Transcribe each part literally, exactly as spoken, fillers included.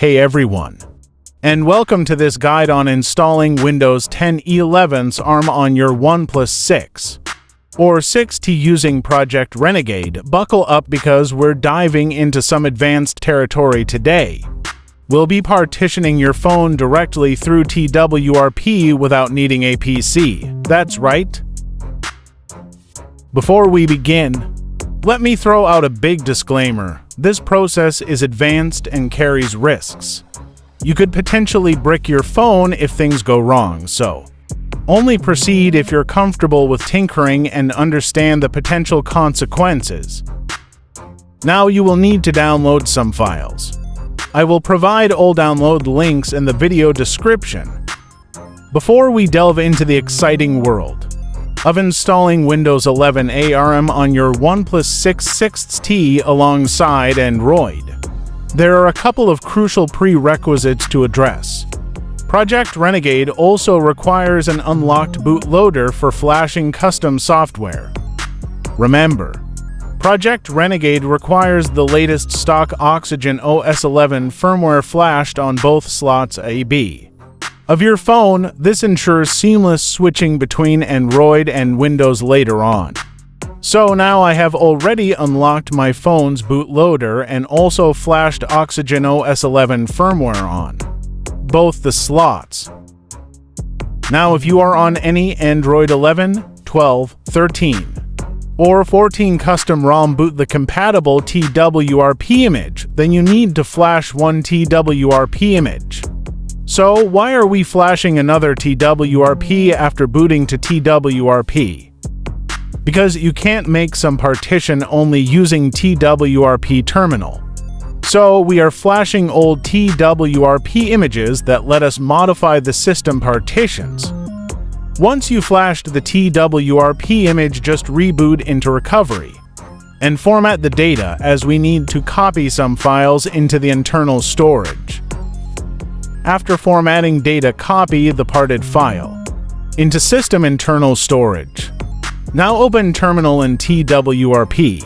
Hey everyone, and welcome to this guide on installing Windows ten eleven's ARM on your OnePlus six or six T using Project Renegade. Buckle up because we're diving into some advanced territory today. We'll be partitioning your phone directly through T W R P without needing a P C. That's right. Before we begin, let me throw out a big disclaimer. This process is advanced and carries risks. You could potentially brick your phone if things go wrong, so only proceed if you're comfortable with tinkering and understand the potential consequences. Now you will need to download some files. I will provide all download links in the video description. Before we delve into the exciting world of installing Windows eleven ARM on your OnePlus six six T alongside Android, there are a couple of crucial prerequisites to address. Project Renegade also requires an unlocked bootloader for flashing custom software. Remember, Project Renegade requires the latest stock Oxygen O S eleven firmware flashed on both slots A B of your phone. This ensures seamless switching between Android and Windows later on. So now I have already unlocked my phone's bootloader and also flashed Oxygen O S eleven firmware on both the slots. Now if you are on any Android eleven, twelve, thirteen, or fourteen custom ROM boot the compatible T W R P image, then you need to flash one T W R P image. So why are we flashing another T W R P after booting to T W R P? Because you can't make some partition only using T W R P terminal. So we are flashing old T W R P images that let us modify the system partitions. Once you flashed the T W R P image, just reboot into recovery and format the data, as we need to copy some files into the internal storage. After formatting data, copy the parted file into system internal storage. Now open terminal in T W R P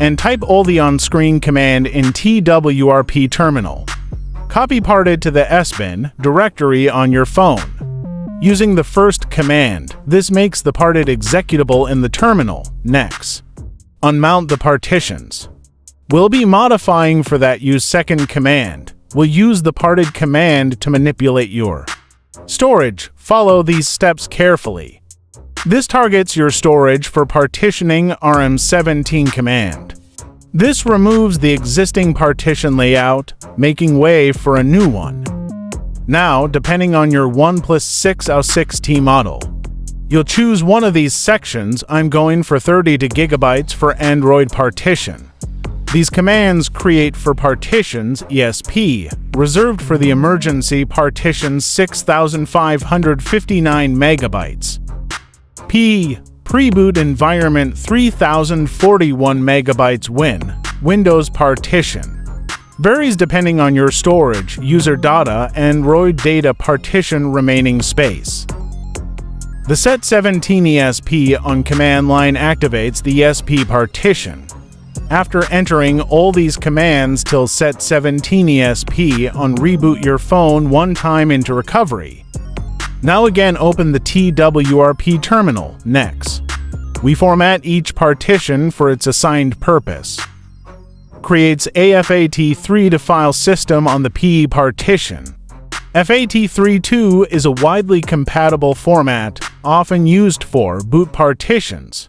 and type all the on-screen command in T W R P terminal. Copy parted to the S bin directory on your phone. Using the first command, this makes the parted executable in the terminal. Next, unmount the partitions. We'll be modifying for that. Use second command. We'll use the parted command to manipulate your storage. Follow these steps carefully. This targets your storage for partitioning R M seventeen command. This removes the existing partition layout, making way for a new one. Now, depending on your OnePlus six or six T model, you'll choose one of these sections. I'm going for thirty-two gigabytes for Android partition. These commands create for partitions E S P, reserved for the emergency partitions six thousand five hundred fifty-nine megabytes. P. Preboot environment three thousand forty-one megabytes. Win. Windows partition varies depending on your storage, user data, Android data partition remaining space. The set seventeen E S P on command line activates the E S P partition. After entering all these commands till set seventeen E S P on, reboot your phone one time into recovery. Now again open the T W R P terminal. Next, we format each partition for its assigned purpose. Creates A F A T three to file system on the P E partition. F A T three two is a widely compatible format, often used for boot partitions.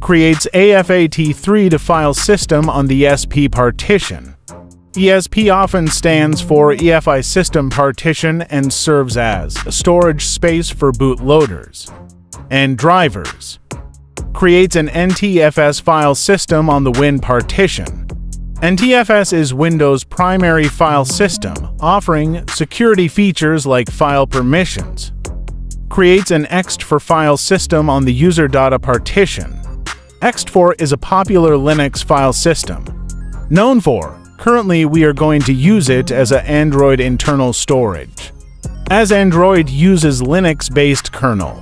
Creates A F A T three to file system on the S P partition. E S P often stands for E F I system partition and serves as a storage space for bootloaders and drivers. Creates an N T F S file system on the Win partition. N T F S is Windows' primary file system, offering security features like file permissions. Creates an E X T four file system on the user data partition. E X T four is a popular Linux file system known for. Currently, we are going to use it as an Android internal storage, as Android uses Linux-based kernel.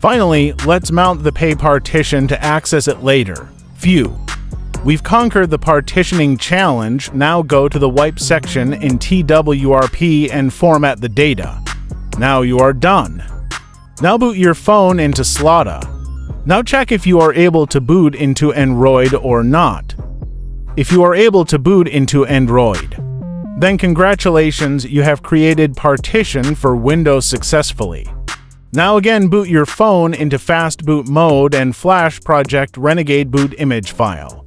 Finally, let's mount the P A partition to access it later. Phew. We've conquered the partitioning challenge. Now go to the wipe section in T W R P and format the data. Now you are done. Now boot your phone into SLADA. Now check if you are able to boot into Android or not. If you are able to boot into Android, then congratulations, you have created partition for Windows successfully. Now again boot your phone into fast boot mode and flash Project Renegade boot image file.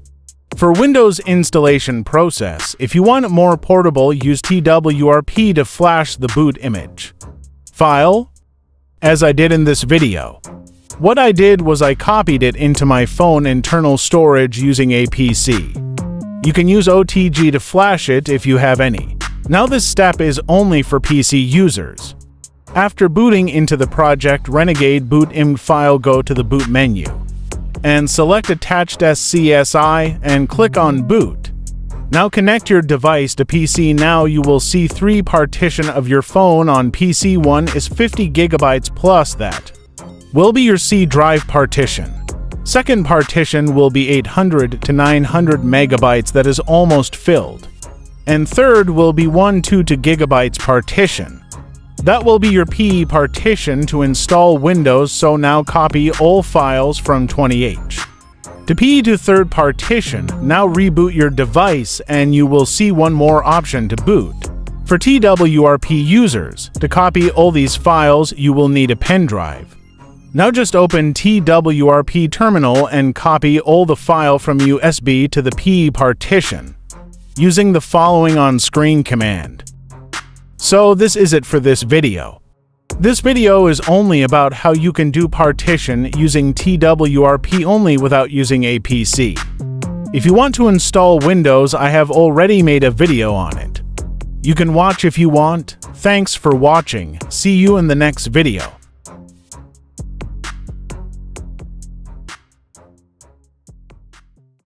For Windows installation process, if you want it more portable, use T W R P to flash the boot image file, as I did in this video. What I did was I copied it into my phone internal storage using A P C. You can use O T G to flash it if you have any. Now this step is only for P C users. After booting into the Project Renegade boot img file, go to the boot menu and select attached S C S I and click on boot. Now connect your device to P C. Now you will see three partition of your phone on P C. One is fifty gigabytes plus that will be your C drive partition. Second partition will be eight hundred to nine hundred megabytes, that is almost filled. And third will be one hundred twenty-two gigabytes partition. That will be your P E partition to install Windows. So now copy all files from twenty H to P E to third partition. Now reboot your device and you will see one more option to boot. For T W R P users, to copy all these files you will need a pen drive. Now just open T W R P terminal and copy all the file from U S B to the P E partition using the following on-screen command. So this is it for this video. This video is only about how you can do partition using T W R P only without using A P C. If you want to install Windows, I have already made a video on it. You can watch if you want. Thanks for watching. See you in the next video.